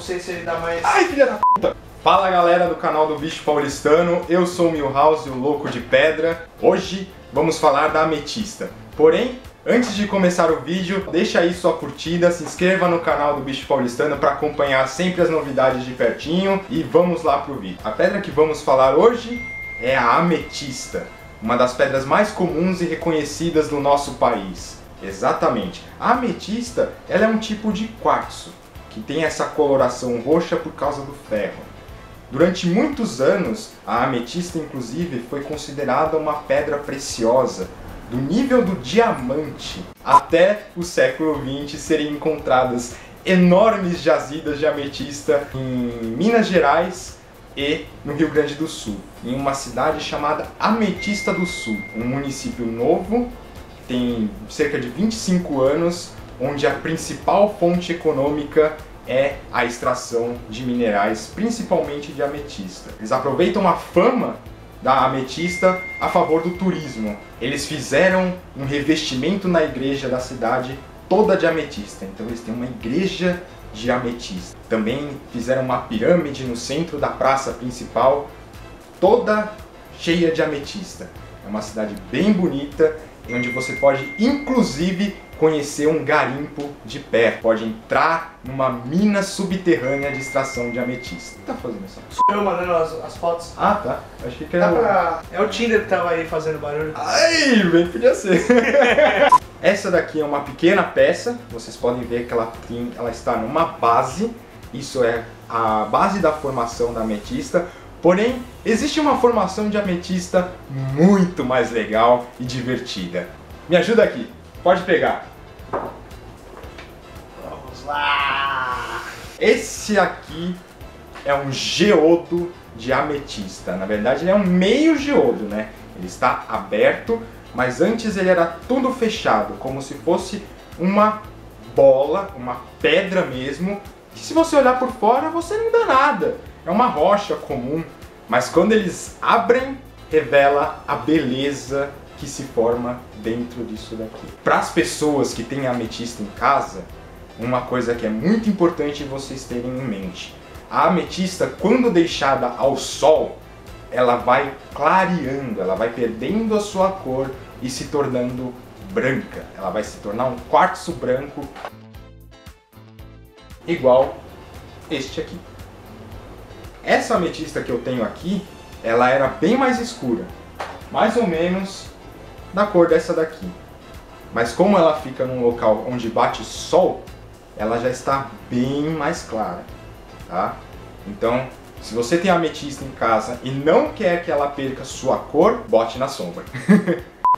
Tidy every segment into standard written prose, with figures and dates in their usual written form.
não sei se ele dá mais... Ai, filha da puta! Fala, galera do canal do Bicho Paulistano. Eu sou o Milhouse, o Louco de Pedra. Hoje vamos falar da ametista. Porém, antes de começar o vídeo, deixa aí sua curtida, se inscreva no canal do Bicho Paulistano para acompanhar sempre as novidades de pertinho. E vamos lá pro vídeo. A pedra que vamos falar hoje é a ametista, uma das pedras mais comuns e reconhecidas do nosso país. Exatamente. A ametista, ela é um tipo de quartzo, que tem essa coloração roxa por causa do ferro. Durante muitos anos, a ametista, inclusive, foi considerada uma pedra preciosa, do nível do diamante. Até o século XX serem encontradas enormes jazidas de ametista em Minas Gerais e no Rio Grande do Sul, em uma cidade chamada Ametista do Sul, um município novo, tem cerca de 25 anos, onde a principal fonte econômica é a extração de minerais, principalmente de ametista. Eles aproveitam a fama da ametista a favor do turismo. Eles fizeram um revestimento na igreja da cidade toda de ametista, então eles têm uma igreja de ametista. Também fizeram uma pirâmide no centro da praça principal, toda cheia de ametista. É uma cidade bem bonita, onde você pode, inclusive, conhecer um garimpo de pé. Pode entrar numa mina subterrânea de extração de ametista. O que tá fazendo isso? Sou eu mandando as fotos. Ah, tá. Achei que era... É o Tinder que tava aí fazendo barulho. Ai, bem podia ser. Essa daqui é uma pequena peça. Vocês podem ver que ela está numa base. Isso é a base da formação da ametista. Porém, existe uma formação de ametista muito mais legal e divertida. Me ajuda aqui. Pode pegar. Vamos lá! Esse aqui é um geodo de ametista. Na verdade, ele é um meio geodo, né? Ele está aberto, mas antes ele era tudo fechado, como se fosse uma bola, uma pedra mesmo, que se você olhar por fora, você não dá nada. É uma rocha comum, mas quando eles abrem, revela a beleza que se forma dentro disso daqui. Para as pessoas que têm ametista em casa, uma coisa que é muito importante vocês terem em mente. A ametista, quando deixada ao sol, ela vai clareando, ela vai perdendo a sua cor e se tornando branca. Ela vai se tornar um quartzo branco, igual este aqui. Essa ametista que eu tenho aqui, ela era bem mais escura, mais ou menos da cor dessa daqui. Mas como ela fica num local onde bate sol, ela já está bem mais clara, tá? Então, se você tem ametista em casa e não quer que ela perca sua cor, bote na sombra.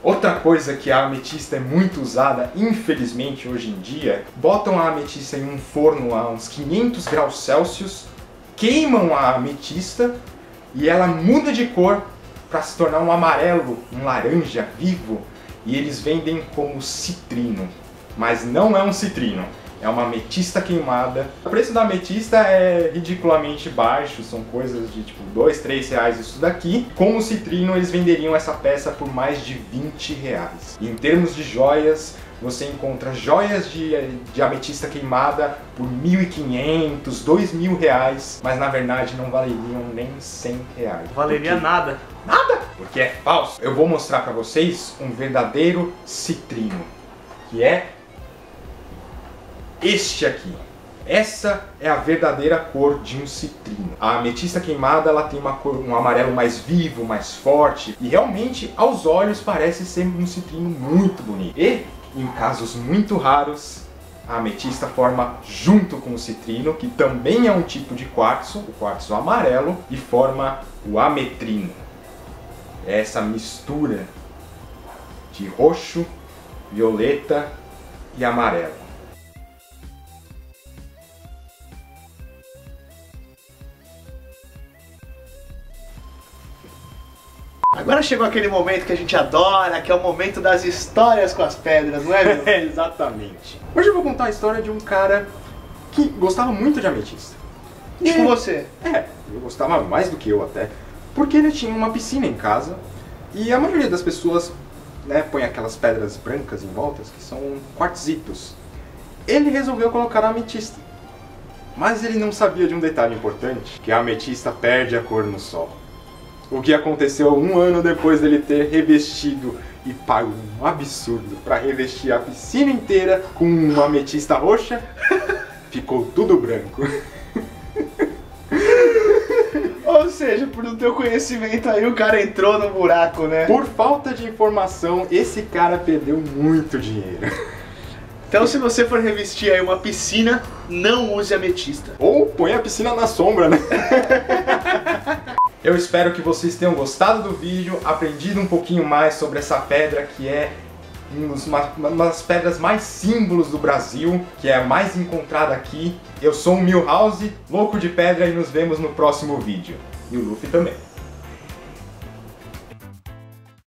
Outra coisa que a ametista é muito usada, infelizmente, hoje em dia, botam a ametista em um forno a uns 500 graus Celsius, queimam a ametista e ela muda de cor para se tornar um amarelo, um laranja vivo, e eles vendem como citrino. Mas não é um citrino, é uma ametista queimada. O preço da ametista é ridiculamente baixo, são coisas de tipo 2, 3 reais isso daqui. Com o citrino eles venderiam essa peça por mais de 20 reais. E em termos de joias, você encontra joias de ametista queimada por 1.500, 2.000 reais, mas na verdade não valeriam nem 100 reais. Valeria nada. Nada? Porque é falso. Eu vou mostrar pra vocês um verdadeiro citrino, que é este aqui. Essa é a verdadeira cor de um citrino. A ametista queimada, ela tem uma cor, um amarelo mais vivo, mais forte, e realmente aos olhos parece ser um citrino muito bonito. E em casos muito raros, a ametista forma junto com o citrino, que também é um tipo de quartzo, o quartzo amarelo, e forma o ametrina. É essa mistura de roxo, violeta e amarelo. Agora chegou aquele momento que a gente adora, que é o momento das histórias com as pedras, não é, meu? Exatamente. Hoje eu vou contar a história de um cara que gostava muito de ametista. Tipo você? É, eu gostava mais do que eu até, porque ele tinha uma piscina em casa e a maioria das pessoas, né, põe aquelas pedras brancas em voltas que são quartzitos. Ele resolveu colocar ametista. Mas ele não sabia de um detalhe importante, que a ametista perde a cor no sol. O que aconteceu um ano depois dele ter revestido, e pagou um absurdo para revestir a piscina inteira com uma ametista roxa, ficou tudo branco. Ou seja, por não ter o conhecimento aí, o cara entrou no buraco, né? Por falta de informação, esse cara perdeu muito dinheiro. Então se você for revestir aí uma piscina, não use ametista. Ou põe a piscina na sombra, né? Eu espero que vocês tenham gostado do vídeo, aprendido um pouquinho mais sobre essa pedra que é uma das pedras mais símbolos do Brasil, que é a mais encontrada aqui. Eu sou o Milhouse, Louco de Pedra, e nos vemos no próximo vídeo. E o Luffy também.